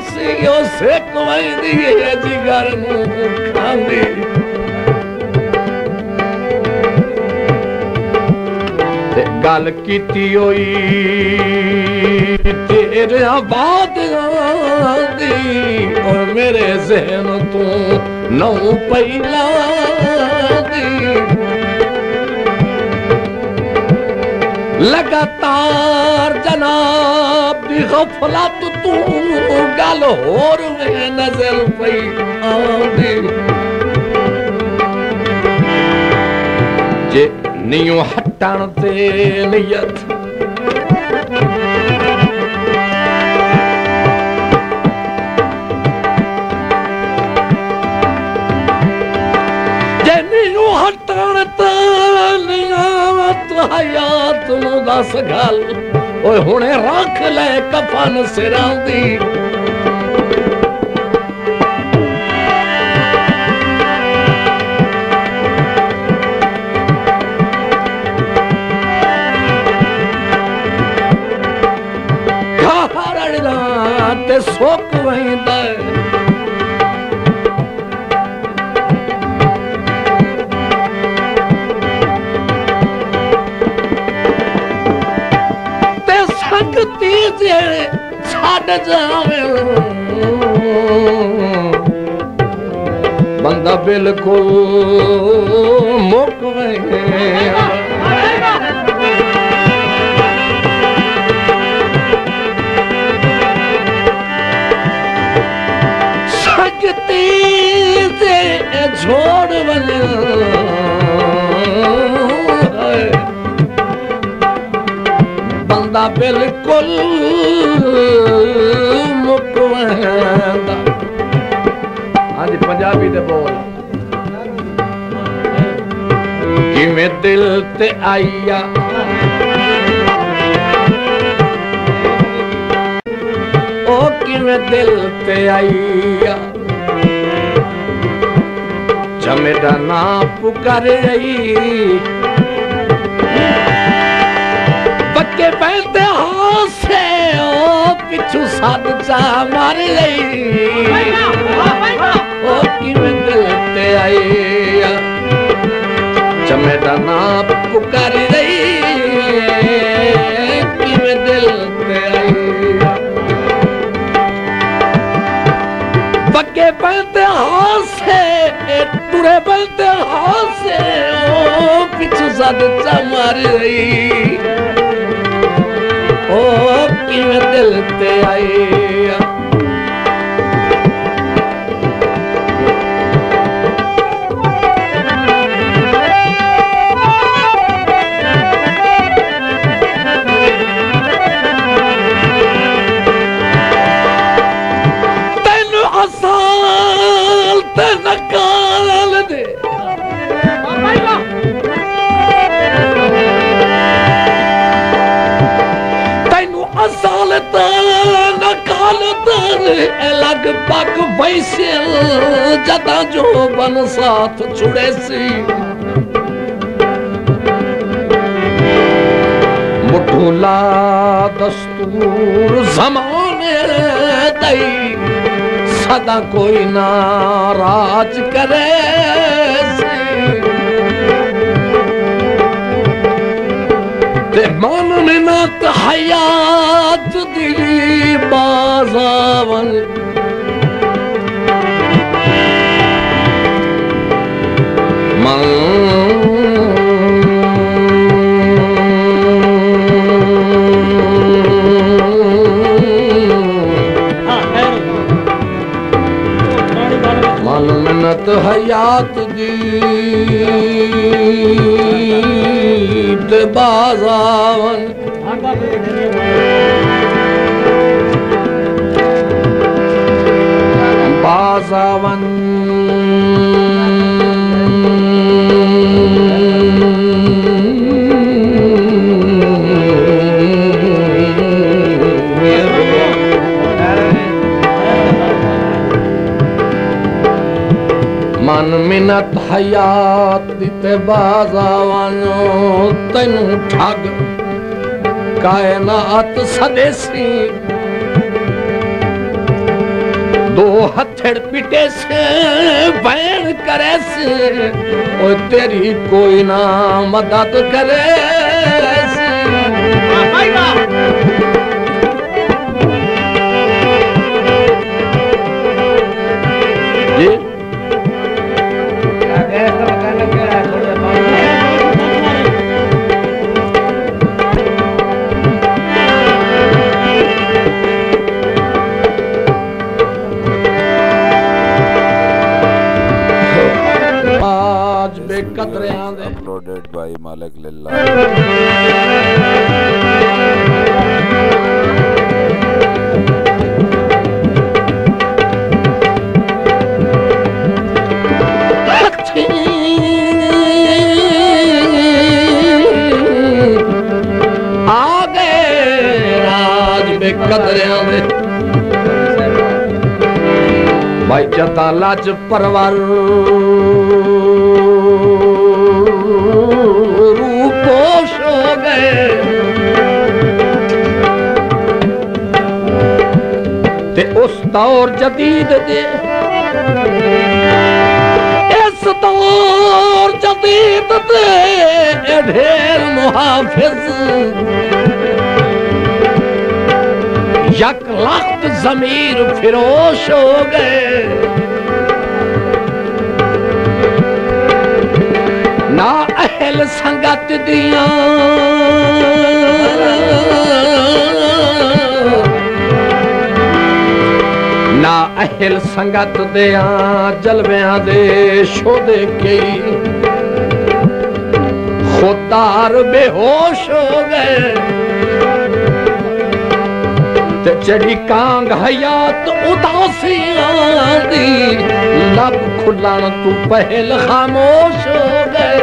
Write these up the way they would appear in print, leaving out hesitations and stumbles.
उसे कमाई दिए जिगर नूं गल की तेरे आबाद और मेरे जहन तू नौ पैला लगातार जनाब दी गफलत तू गल होर में नजर पई आंदी नियो हटण ते नियत नियो हटण ते नियत हयात नूं दस गल ओए हुणे रख ले कफन सिरां दी सोक वहींदा ते संगती जेड़े छाड़ जावे बंदा बिल्कुल मुक वहींदा छोड़ बने बंदा बिल्कुल मुक वहींदा। आज पंजाबी दे बोल किवें दिल ते आई आ ओ किवें दिल ते आई आ मेरा ना पुकारे बच्चे पहनते हासे ओ पिछू साध चा मारे ओ किवें दिल ते आई आ चमेरा ना पुकारे किवें दिल ते आई बच्चे पहनते हासे तुरे बलते हासे ओ पिछू साध चा मार रही ओ किवें दिल ते आई आ अलग पग वैसे जदा जो बन साथ छुड़े सी मुठूला दस्तूर जमाने दई सदा कोई नाराज करे ते मन में ना हयात दिली बाजावन मन मन मिन्नत हयात दी ते बाजावन बाजावन मन मिनत हयात दिते बाजावन तैनू ठग कायनात सदेसी दो हथड़ पिटे से बैन करे से और तेरी कोई ना मदद करे से। जी uploaded by Malik Lilla। आ गए राज बेकदरियां दे भाई चता लाज परवार ते उस दौर जदीद दे इस दौर जदीद दे ढेर मुहाफिज यक लख्त ज़मीर फिरोश हो गए ना अहल संगत दिया ना अहल संगत दिया जलव्या दे शोधे कई खुदार बेहोश हो गए चढ़ी कांग हयात उदासी आंदी लब खुलान तू पहल खामोश हो गए।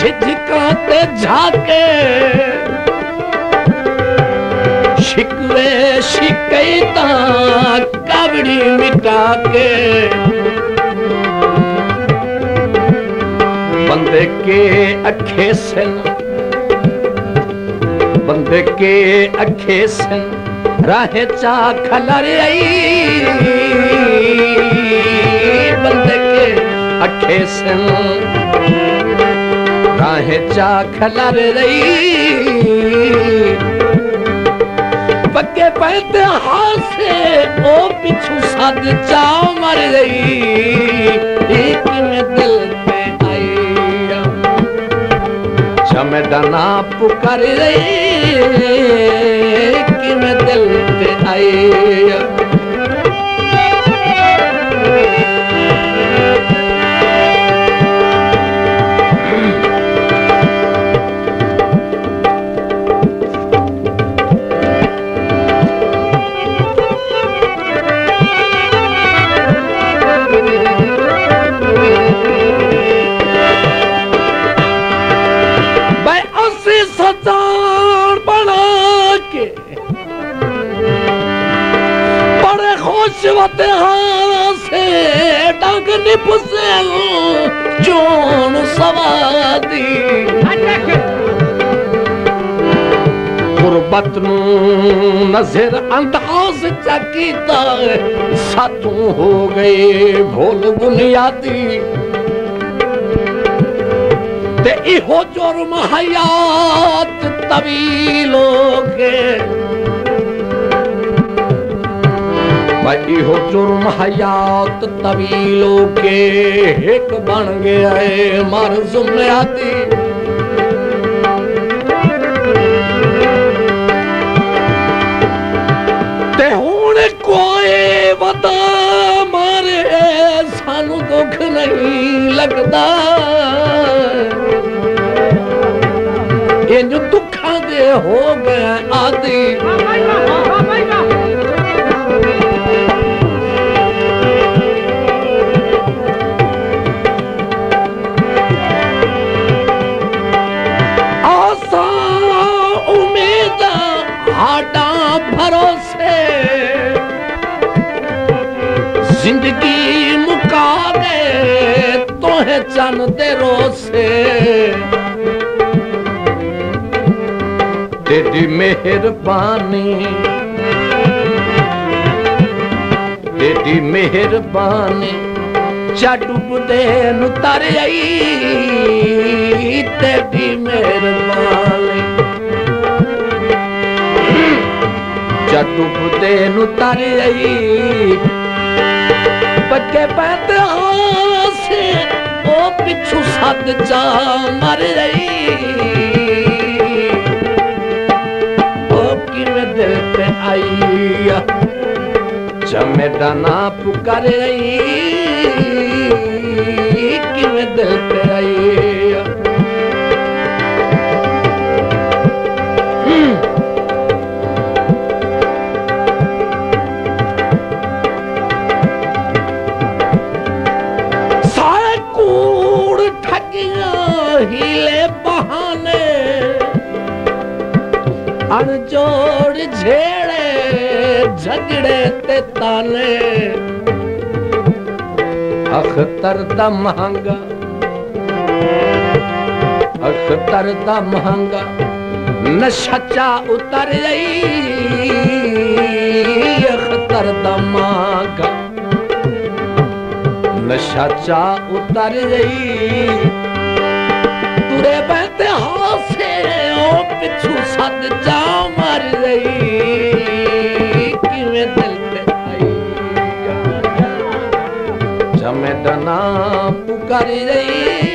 झिझकाते झाके शिकवे शिकैता कावड़ी मिटा के बंदे के अखे से राहे चा खलर आई बंदे के अखे से राहे चा खलर रही पक्के पैते हाथ से ओ पिछू साध चा मर रही एक में दिल पे आई चमे डना पुकार रही एक में दिल पे आई से डग निपसे जोन सवादी गुरबत नजर अंदाज चकीता सातू हो गए भोल बुनियादी ते इहो जुर्म हयात तवीलों के इहो जुर्म हयात तवीलों के एक बन गया है मर जुमलाती ते हुण कोई बता मारे सानू दुख नहीं लगता इन दुखा दे हो गए आदि भरोसा जिंदगी मुकावे तो है चन दे रोसे तेरी मेहरबानी तेरी मेहरबानी चुपते नर आई तेरी मेहरबानी चुपते नर आई पक्के पैद से ओ पिछू सद जा मर आई ओ किवें दिल ते आई आ मेरा ना पुकार रही किवें दिल ते आई आ सारे कूड़ ठगिया हीले बहाने अनजोड़ झेड़े झगड़े ते ताने अख्तर दा महंगा अख्तर दा महंगा नशा उतर आई अख्तर दा महंगा नशा उतर आई तुरे बहते हासे ओ पिछू सद जा मर रही मैं तना पुकार रही।